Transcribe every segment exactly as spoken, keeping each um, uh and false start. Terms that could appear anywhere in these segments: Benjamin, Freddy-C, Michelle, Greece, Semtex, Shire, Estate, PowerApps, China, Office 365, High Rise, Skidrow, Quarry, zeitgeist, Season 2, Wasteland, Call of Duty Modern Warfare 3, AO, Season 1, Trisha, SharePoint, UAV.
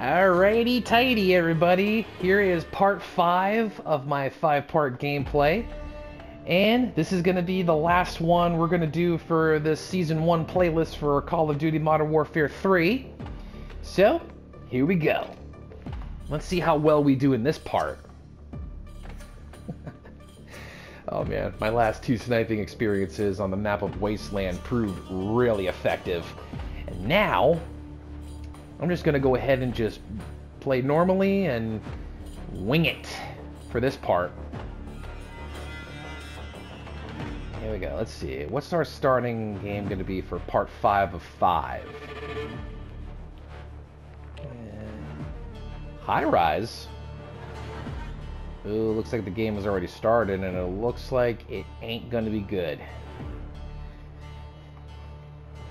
Alrighty tighty, everybody. Here is part five of my five-part gameplay. And this is gonna be the last one we're gonna do for this season one playlist for Call of Duty Modern Warfare three. So, here we go. Let's see how well we do in this part. Oh man, my last two sniping experiences on the map of Wasteland proved really effective. And now, I'm just gonna go ahead and just play normally and wing it for this part. Here we go, let's see. What's our starting game gonna be for part five of five? High Rise? Ooh, looks like the game has already started and it looks like it ain't gonna be good.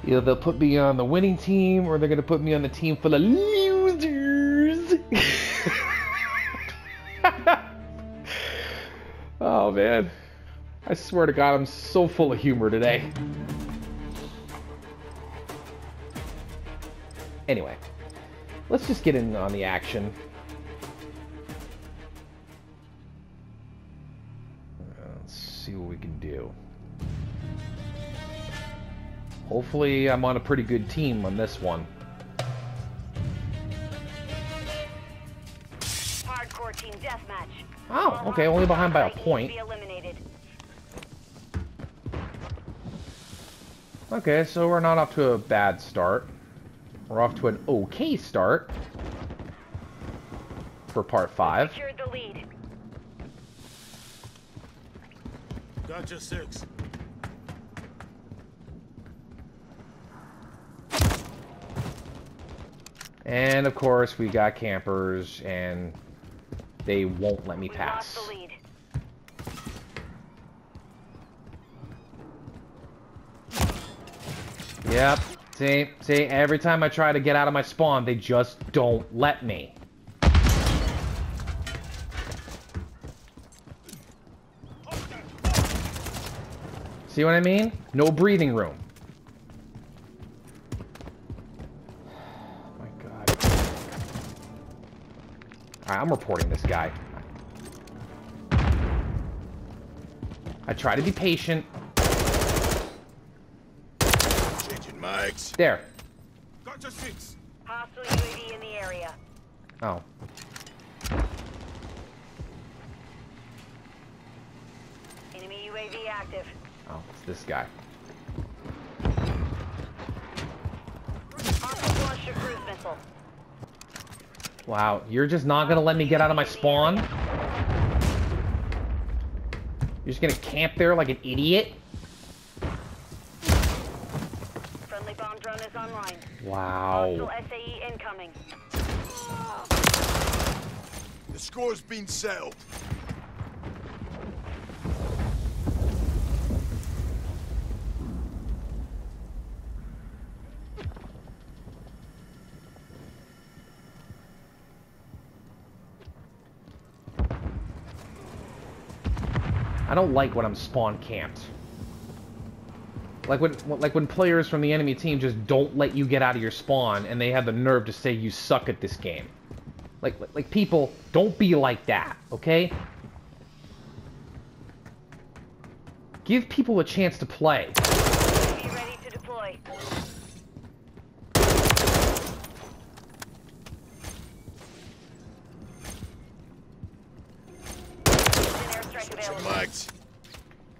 Either they'll put me on the winning team, or they're going to put me on the team full of losers. Oh, man. I swear to God, I'm so full of humor today. Anyway, let's just get in on the action. Let's see what we can do. Hopefully, I'm on a pretty good team on this one. Hardcore team deathmatch. Oh, okay, only behind by a point. Okay, so we're not off to a bad start. We're off to an okay start for part five. Secured the lead. Gotcha, six. And of course, we got campers, and they won't let me pass. We lost the lead. Yep. See, see, every time I try to get out of my spawn, they just don't let me. See what I mean? No breathing room. I'm reporting this guy. I try to be patient. Changing mics. There. Gotcha, six. Hostile U A V in the area. Oh. Enemy U A V active. Oh, it's this guy. Hostile launched a cruise missile. Wow, you're just not gonna let me get out of my spawn? You're just gonna camp there like an idiot? Friendly bomb drone is online. Wow. S A E incoming. The score's been settled. I don't like when I'm spawn camped. Like when, like when players from the enemy team just don't let you get out of your spawn, and they have the nerve to say you suck at this game. Like, like people, don't be like that, okay? Give people a chance to play. Be ready to deploy.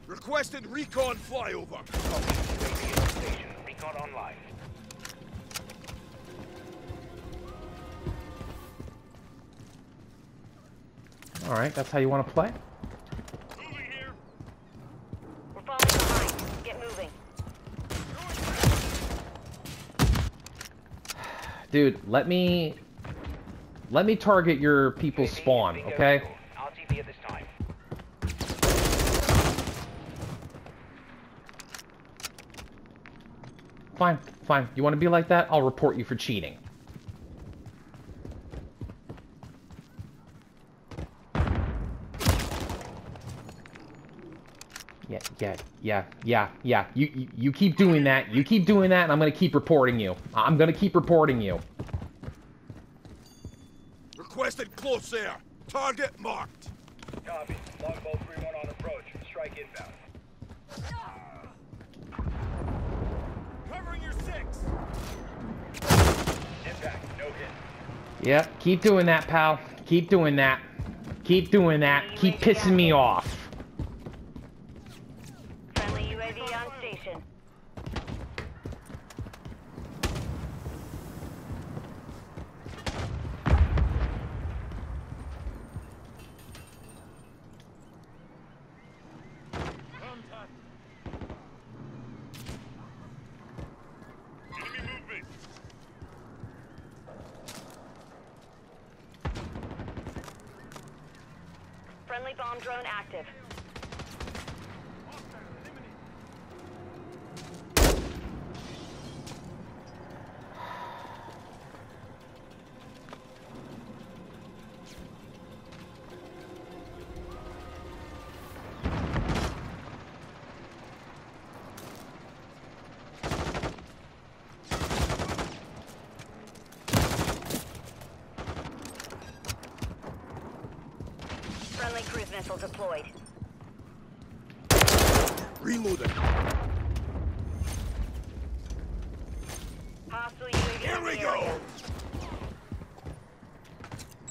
Requested recon flyover. Station. Recon online. All right, that's how you want to play. Moving here. We're falling behind. Get moving. Dude, let me let me target your people's spawn, okay? Fine, fine. You want to be like that? I'll report you for cheating. Yeah, yeah, yeah, yeah, yeah. You, you, you keep doing that. You keep doing that, and I'm going to keep reporting you. I'm going to keep reporting you. Requested close air. Target marked. Copy. Longbow three one on approach. Strike inbound. Covering your six. Impact. No hit. Yep. Keep doing that, pal. Keep doing that. Keep doing that. Keep pissing me off. Friendly U A V on station. Friendly bomb drone active. Cruise missile deployed. Reloaded. Hostile U A V. Here we go.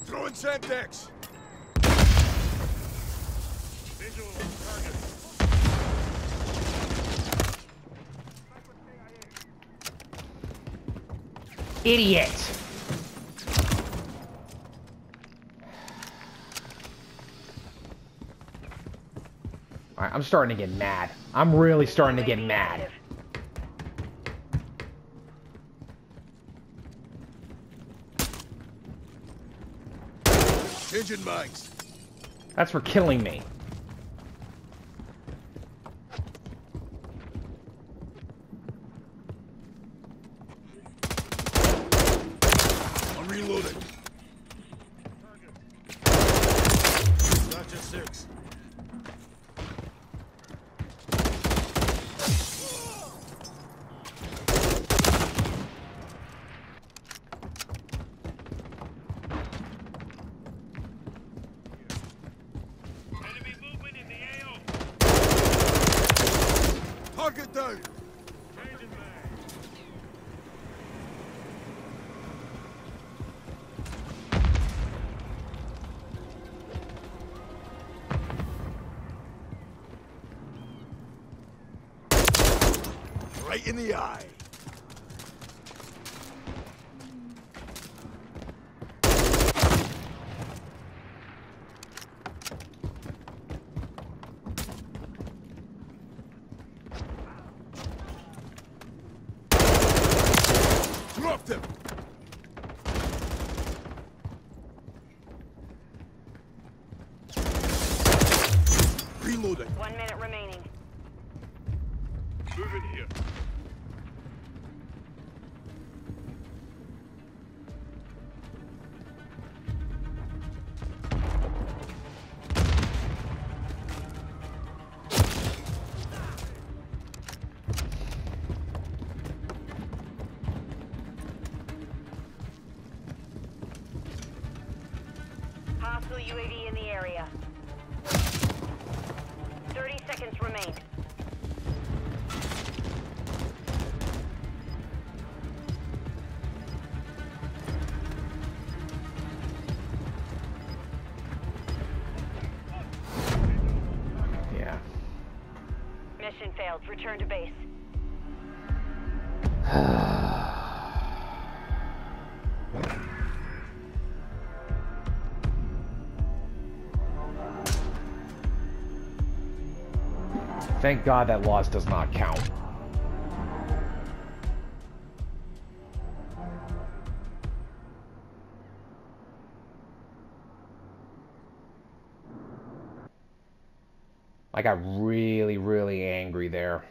Throwing Semtex. Visual on target. Idiot. Alright, I'm starting to get mad. I'm really starting to get mad. Engine mines. That's for killing me. I'm reloading. Not just six. Target down. Right in the eye. Dropped him. Reloading. One minute remaining. Move in here. Hostile U A V in the area. Thirty seconds remain. Yeah. Mission failed. Return to base. Thank God that loss does not count. I got really, really angry there.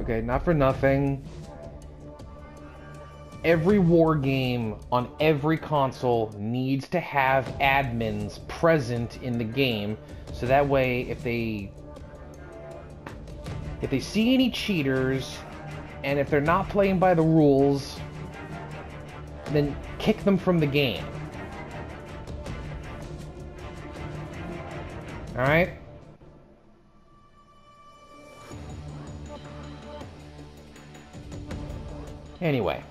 Okay, not for nothing. Every war game on every console needs to have admins present in the game, so that way if they if they see any cheaters and if they're not playing by the rules, then kick them from the game. All right? Anyway,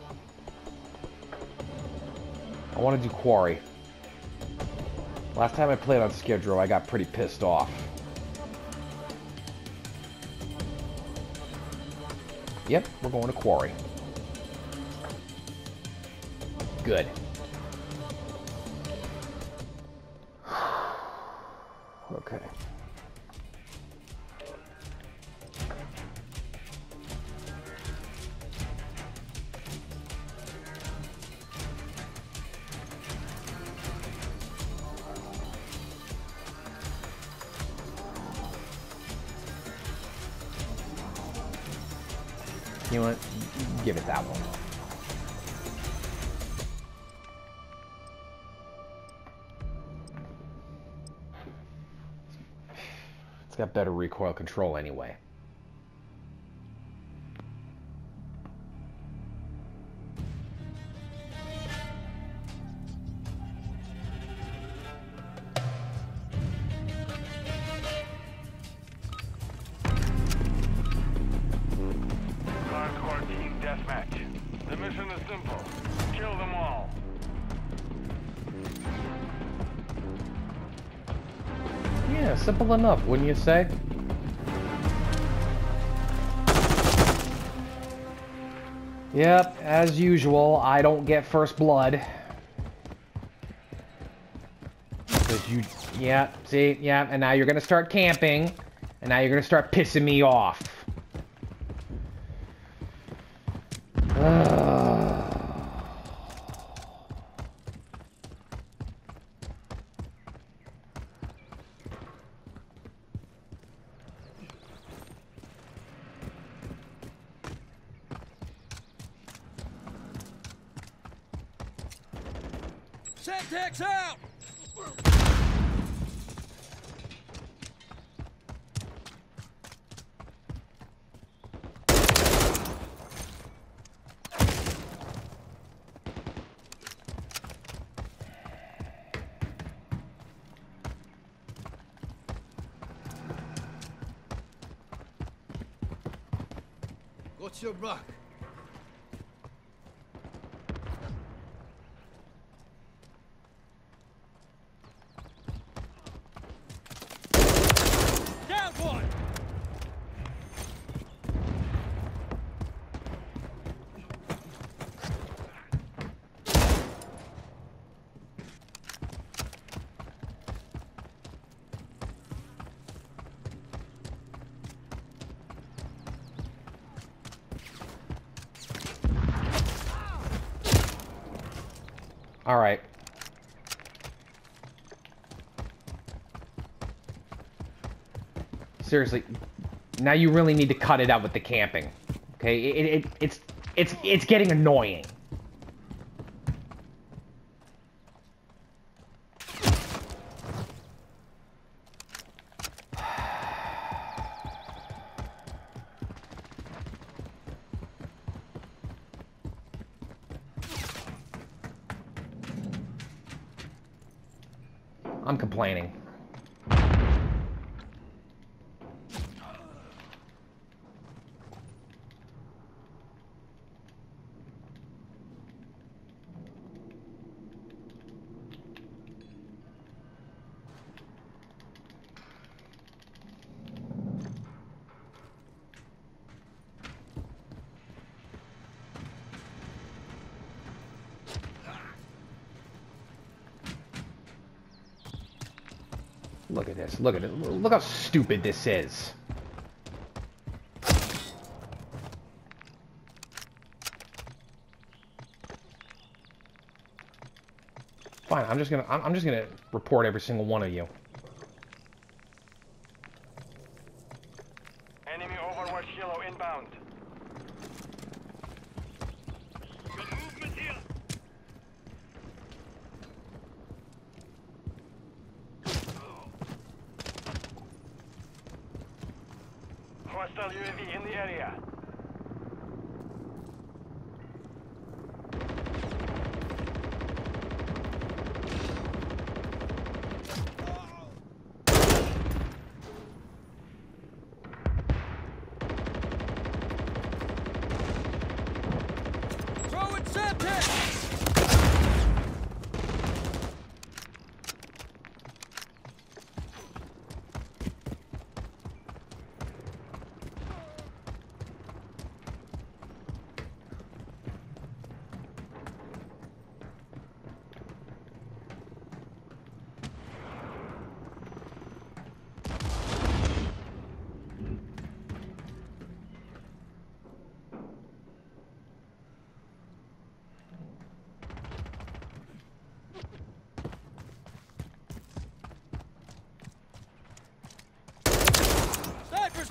I want to do Quarry. Last time I played on Skidrow, I got pretty pissed off. Yep, we're going to Quarry. Good. Okay. You want to give it that one. It's got better recoil control anyway. Simple enough, wouldn't you say? Yep, as usual, I don't get first blood. Cause you, yeah, see, yeah, and now you're gonna start camping, and now you're gonna start pissing me off. Syntax out! What's your rock? All right. Seriously, now you really need to cut it out with the camping. Okay, it, it, it it's it's it's getting annoying. I'm complaining. Look at this, look at it, look how stupid this is. Fine, I'm just gonna, I'm just gonna report every single one of you. Enemy overwatch yellow inbound. Good movement. Hostile U A V in the area.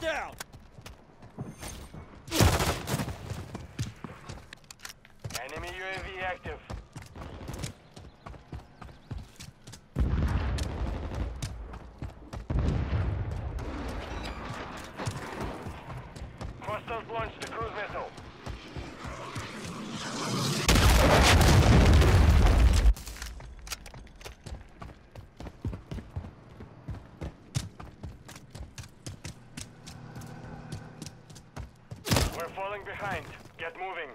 Down. Enemy U A V active. Hostiles launched the cruise missile. Behind. Get moving.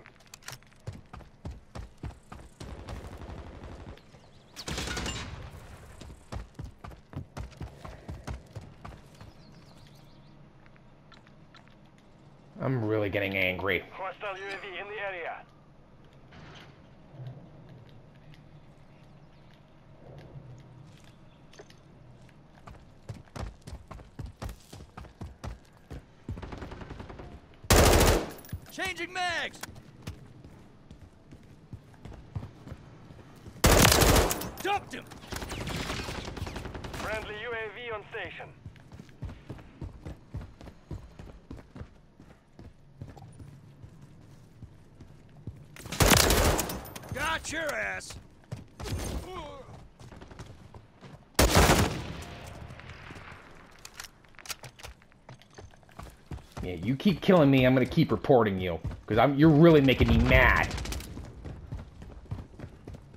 I'm really getting angry. Hostile U A V in the area. Changing mags! Dumped him! Friendly U A V on station. Got your ass! Yeah, you keep killing me, I'm gonna keep reporting you. Because I'm you're really making me mad.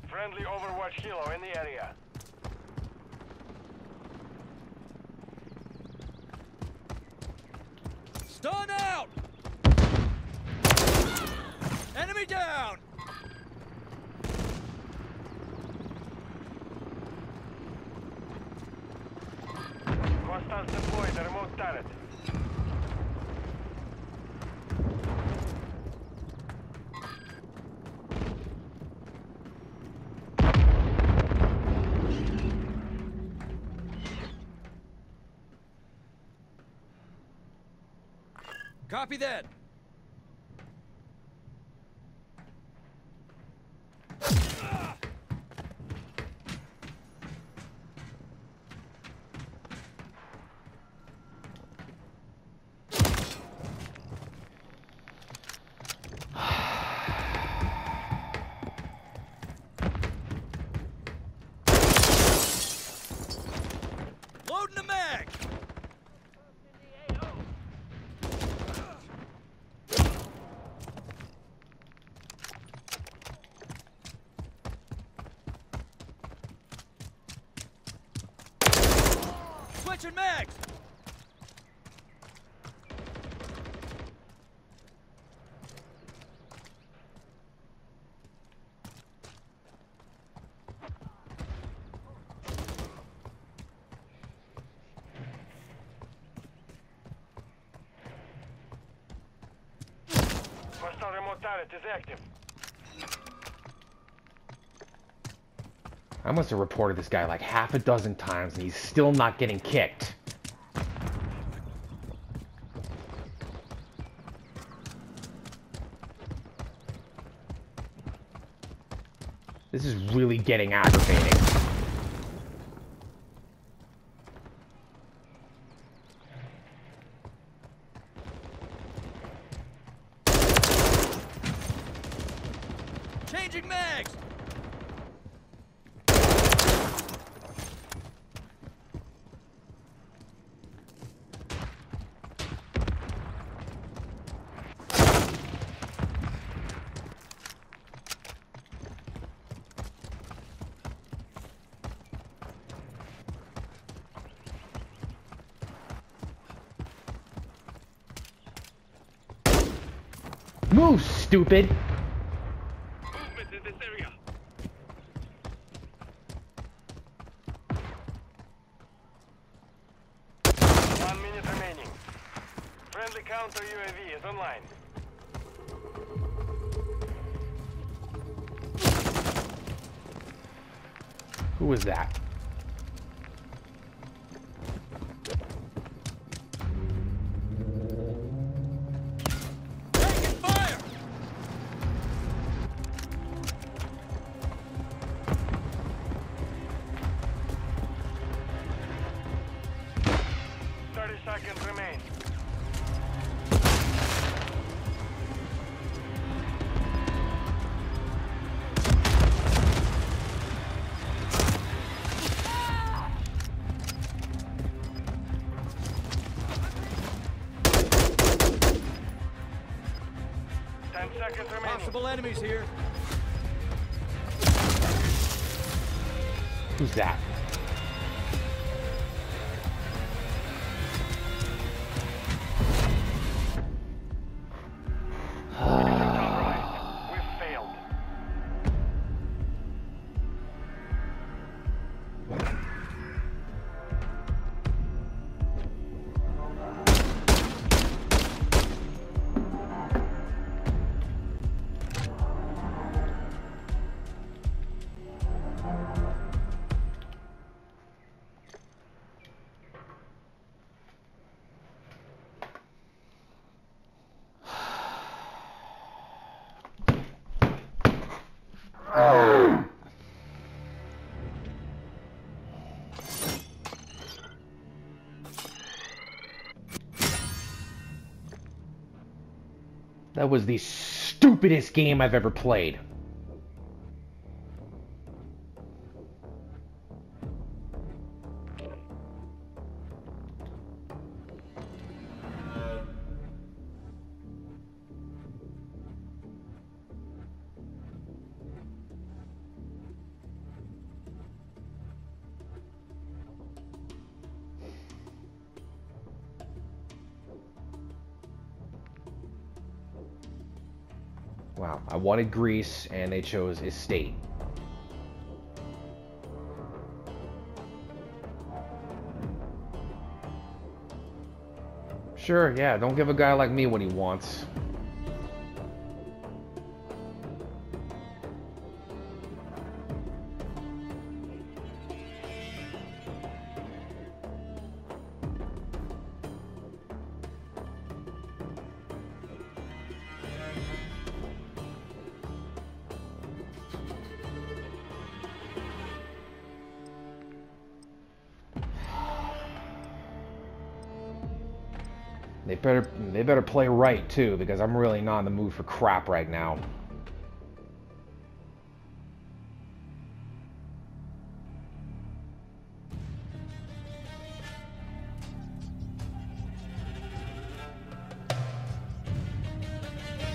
Friendly Overwatch Hilo in the area. Stun out! Enemy down! Hostiles deployed the remote turret. Copy that. Ah! Loading the mag. Switching mags! Hostile remote turret is active. I must have reported this guy like half a dozen times and he's still not getting kicked. This is really getting aggravating. Changing mags! Move, stupid! Movement in this area. One minute remaining. Friendly counter U A V is online. Who was that? thirty seconds remain. ten seconds remaining. Possible enemies here. Who's that? That was the stupidest game I've ever played. Wow, I wanted Greece, and they chose Estate. Sure, yeah, don't give a guy like me what he wants. They better, they better play right, too, because I'm really not in the mood for crap right now.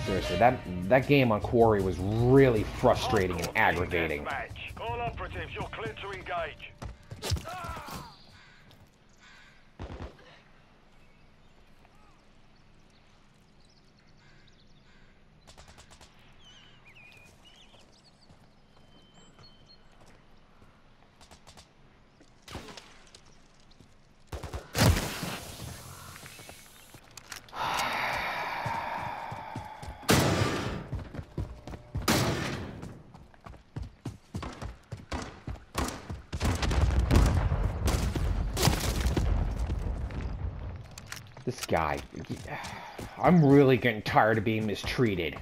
Seriously, that, that game on Quarry was really frustrating and aggravating. All operatives, you're clear to engage. This guy, I'm really getting tired of being mistreated.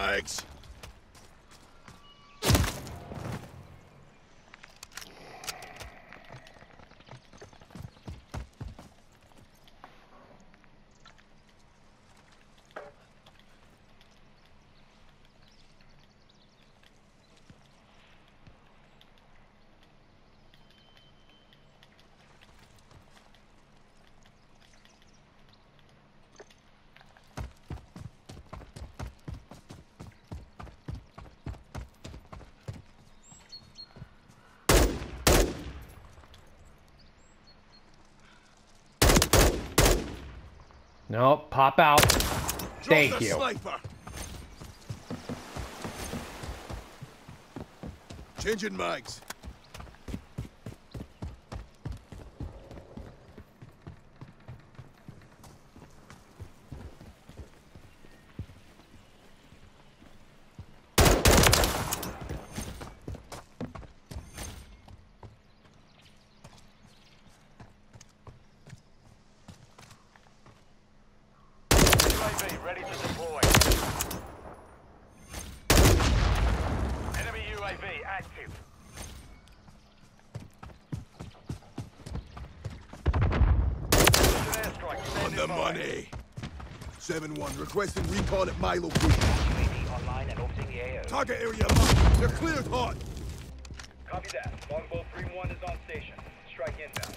Thanks. No, pop out. Thank you. Sniper. Changing mics. Ready to deploy. Enemy U A V active. On the money. seven one, requesting recon at my location. U A V online and orbiting the A O. Target area locked. They're cleared hot. Copy that. Longbow three one is on station. Strike inbound.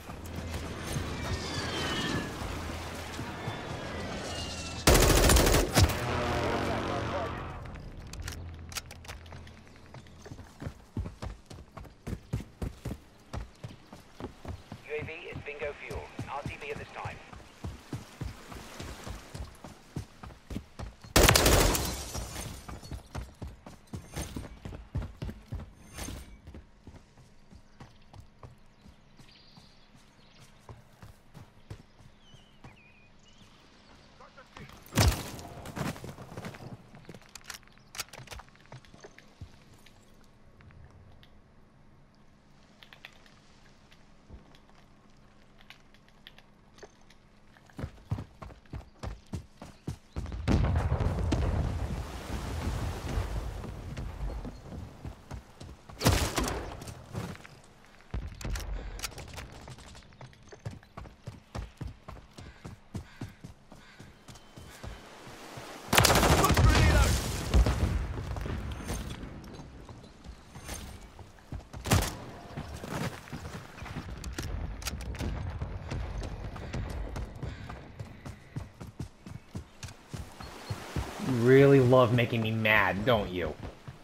Really love making me mad, don't you?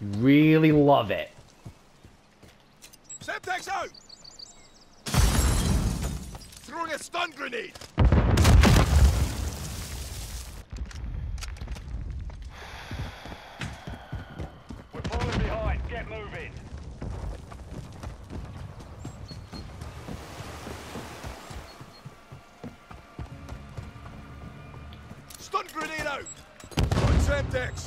You really love it. Semtex out! Throwing a stun grenade! We're falling behind, get moving! Stun grenade out! Semtex.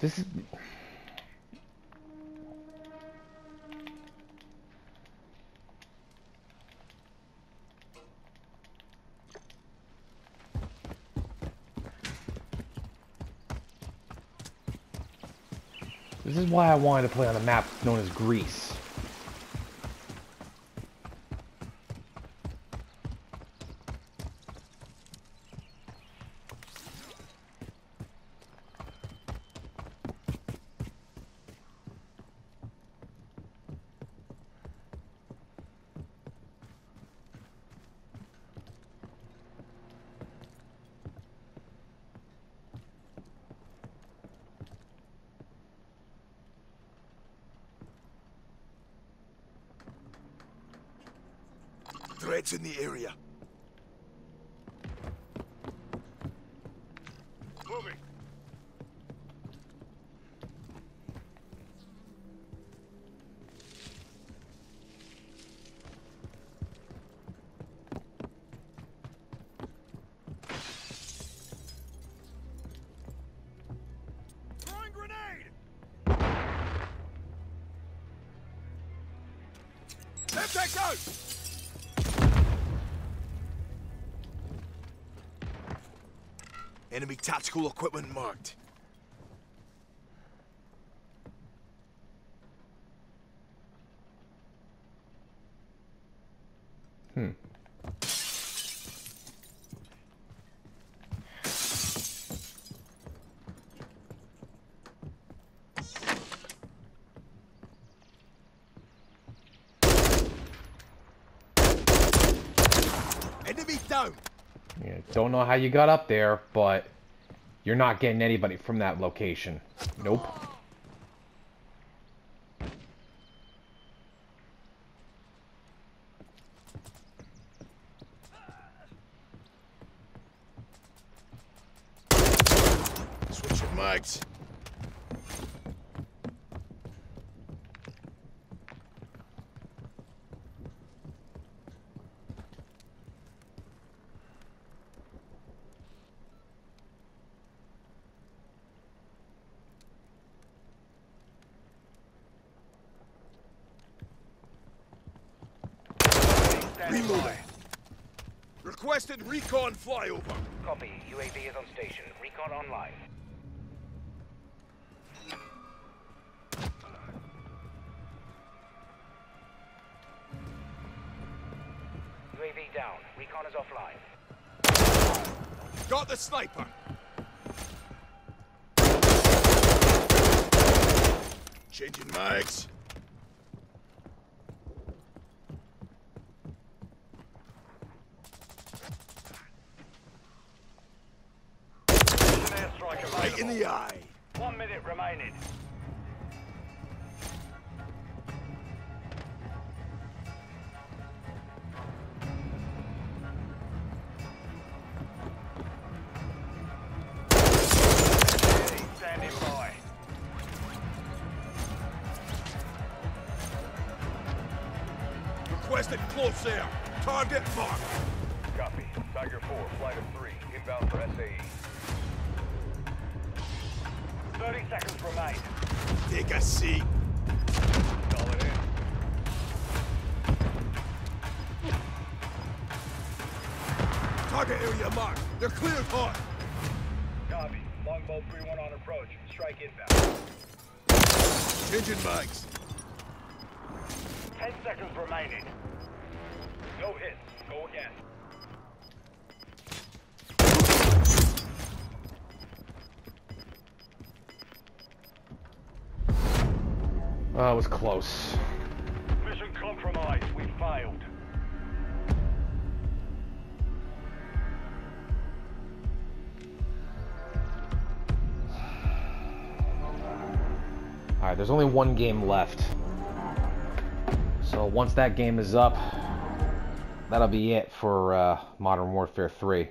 This is... This is why I wanted to play on a map known as Greece. Threats in the area. Moving. Semtex out! Enemy tactical equipment marked. Hmm. Enemy down. Yeah, don't know how you got up there, but you're not getting anybody from that location. Nope. Switching mics. Reloading. Requested recon flyover. Copy. U A V is on station. Recon online. U A V down. Recon is offline. Got the sniper. Changing mics. In the eye. One minute remaining. Standing by. Requested close air. Target marked. Copy. Tiger four, flight of three, inbound for S A E. thirty seconds remain. Take a seat. Call it in. Target area marked. They're cleared hard. Copy. Longbow three one on approach. Strike inbound. Engine mics. ten seconds remaining. No hits. Go again. Oh, it was close. Mission compromised. We failed. Alright, there's only one game left. So once that game is up, that'll be it for uh, Modern Warfare three.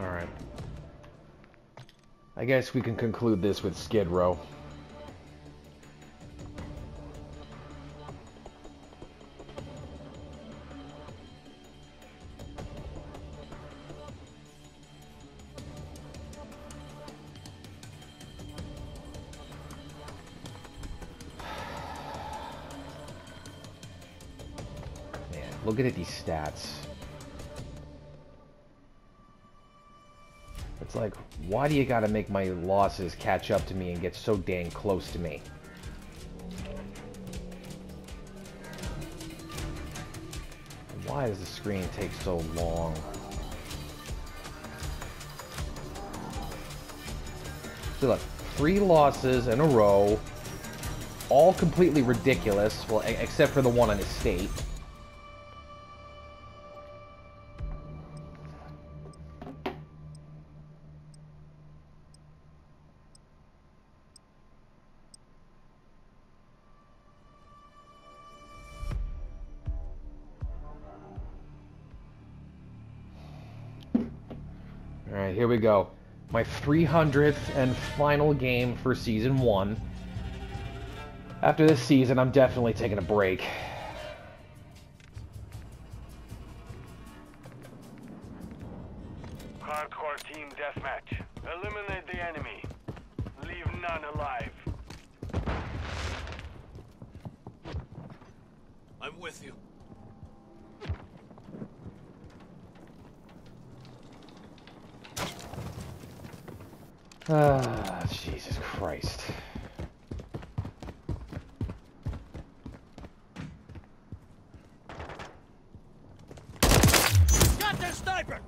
Alright. I guess we can conclude this with Skidrow. Man, looking at these stats. It's like, why do you gotta make my losses catch up to me and get so dang close to me? Why does the screen take so long? So look, three losses in a row, all completely ridiculous, well, except for the one on Estate. Alright, here we go. My three hundredth and final game for Season one. After this season, I'm definitely taking a break. Hardcore team deathmatch. Eliminate the enemy. Leave none alive. I'm with you. Ah, Jesus Christ. Got their sniper!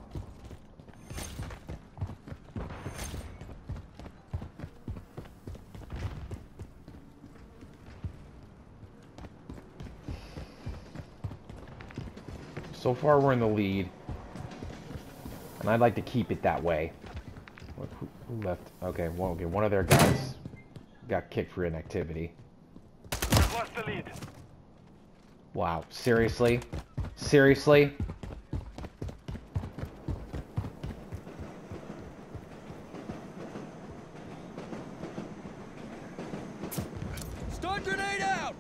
So far, we're in the lead, and I'd like to keep it that way. Who left? Okay, well, okay, one of their guys got kicked for inactivity. We've lost the lead. Wow, seriously? Seriously? Stun grenade out!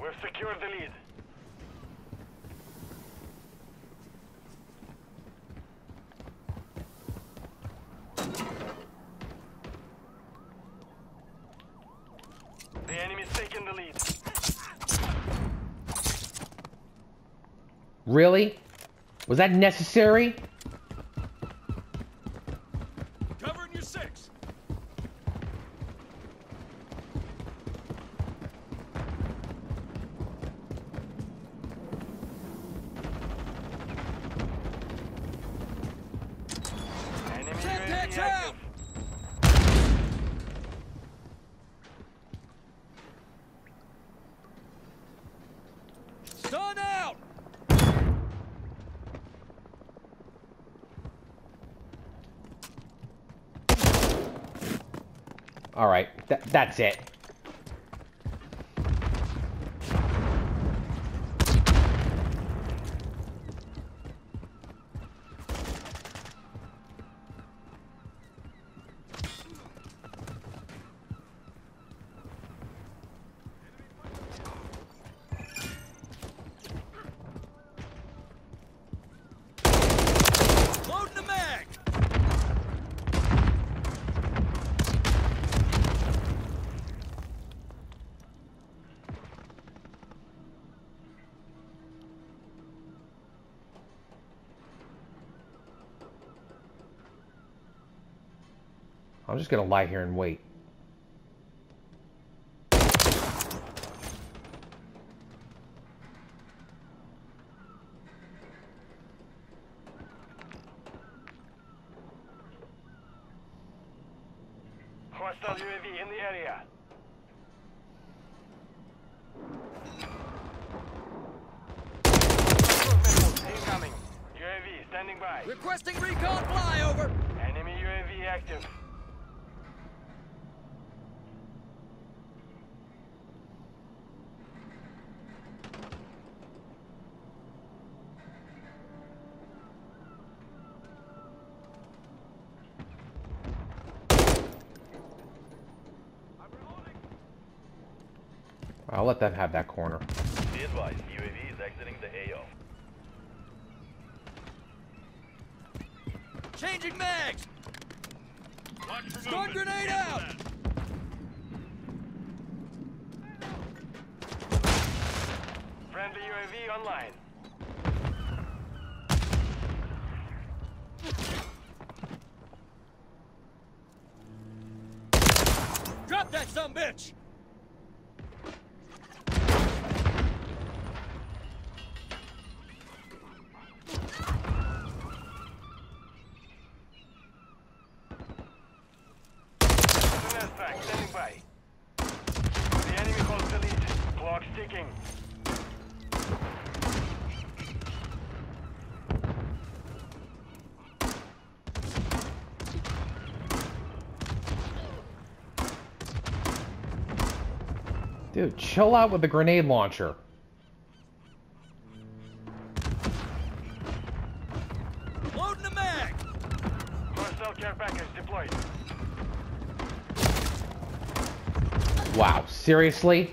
We've secured the lead. The enemy's taking the lead. Really? Was that necessary? Covering your six. Enemy ready active. All right, th that's it. I'm just gonna lie here and wait. Hostile U A V in the area. Incoming. U A V standing by. Requesting recon flyover. Enemy U A V active. I'll let them have that corner. Be advised, U A V is exiting the A O. Changing mags! Stun grenade out! Friendly U A V online. Drop that sumbitch! Standing by. The enemy holds the lead. Clock's ticking. Dude, chill out with the grenade launcher. Wow, seriously?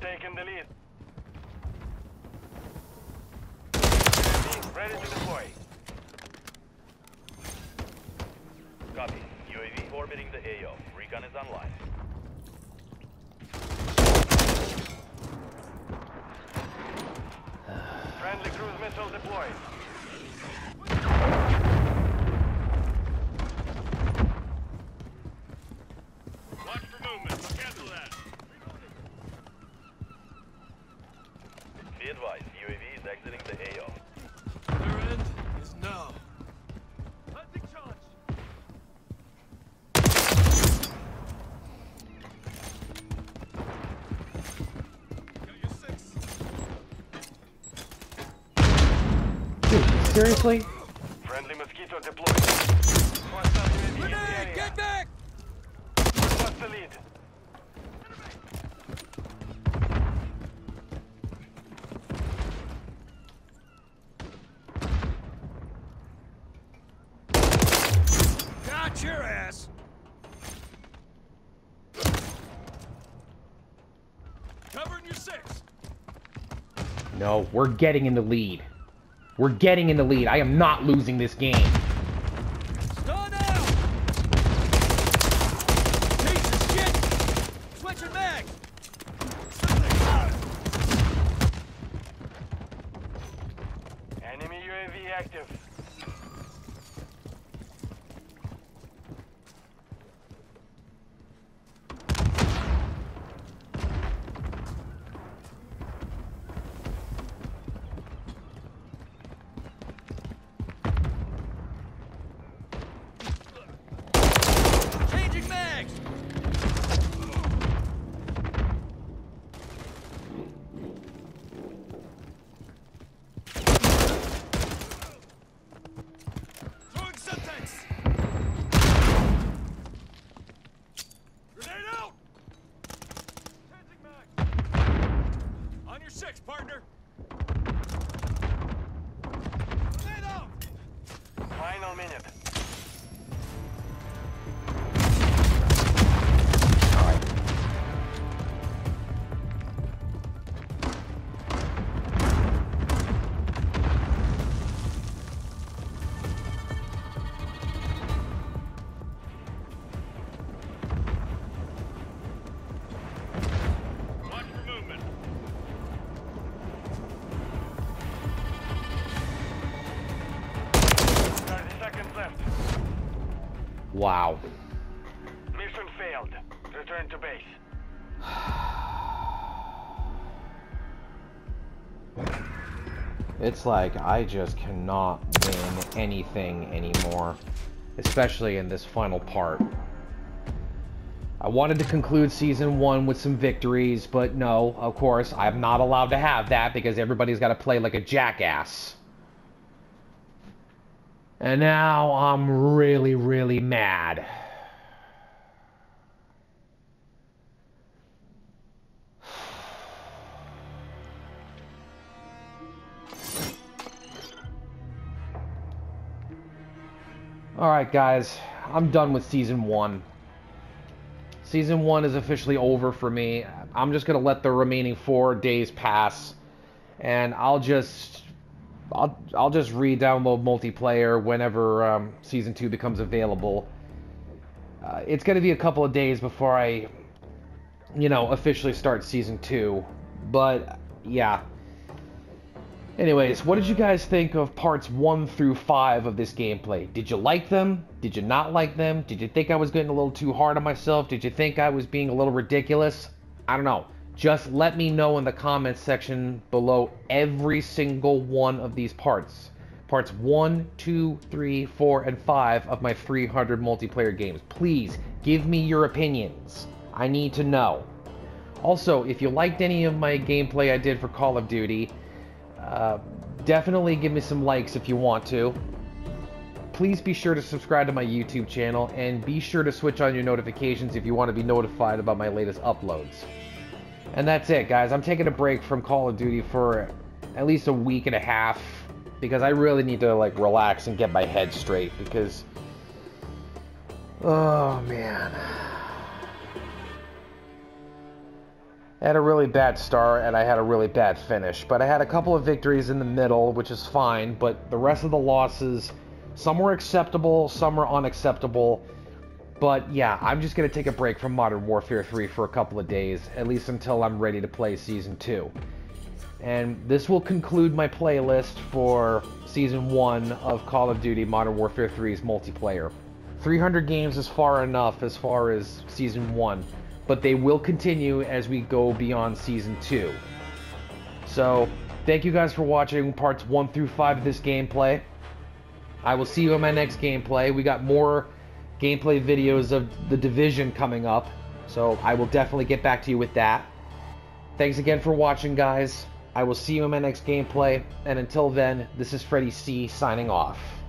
Taking the lead. U A V ready to deploy. Copy. U A V orbiting the A O. Recon is online. Friendly cruise missile deployed. Seriously? Friendly mosquito deployed. Grenade, get back! What's the lead? Got your ass! Covering your six! No, we're getting in the lead. We're getting in the lead. I am not losing this game. Stun out! Piece of shit! Switch it back! Enemy U A V active. Wow. Mission failed. Return to base. It's like I just cannot win anything anymore, especially in this final part. I wanted to conclude Season one with some victories, but no, of course, I'm not allowed to have that because everybody's got to play like a jackass. And now I'm really, really mad. Alright guys, I'm done with Season one. Season one is officially over for me. I'm just going to let the remaining four days pass. And I'll just I'll, I'll just re-download multiplayer whenever um, Season two becomes available. Uh, it's going to be a couple of days before I, you know, officially start Season two. But, yeah. Anyways, what did you guys think of parts one through five of this gameplay? Did you like them? Did you not like them? Did you think I was getting a little too hard on myself? Did you think I was being a little ridiculous? I don't know. Just let me know in the comments section below every single one of these parts. Parts one, two, three, four, and five of my three hundred multiplayer games. Please, give me your opinions. I need to know. Also, if you liked any of my gameplay I did for Call of Duty, uh, definitely give me some likes if you want to. Please be sure to subscribe to my YouTube channel, and be sure to switch on your notifications if you want to be notified about my latest uploads. And that's it, guys. I'm taking a break from Call of Duty for at least a week and a half, because I really need to, like, relax and get my head straight, because... oh, man. I had a really bad start, and I had a really bad finish, but I had a couple of victories in the middle, which is fine, but the rest of the losses, some were acceptable, some were unacceptable. But yeah, I'm just going to take a break from Modern Warfare three for a couple of days, at least until I'm ready to play Season two. And this will conclude my playlist for Season one of Call of Duty Modern Warfare three's multiplayer. three hundred games is far enough as far as Season one, but they will continue as we go beyond Season two. So, thank you guys for watching parts one through five of this gameplay. I will see you in my next gameplay. We got more gameplay videos of The Division coming up, so I will definitely get back to you with that. Thanks again for watching, guys. I will see you in my next gameplay, and until then, this is Freddy C signing off.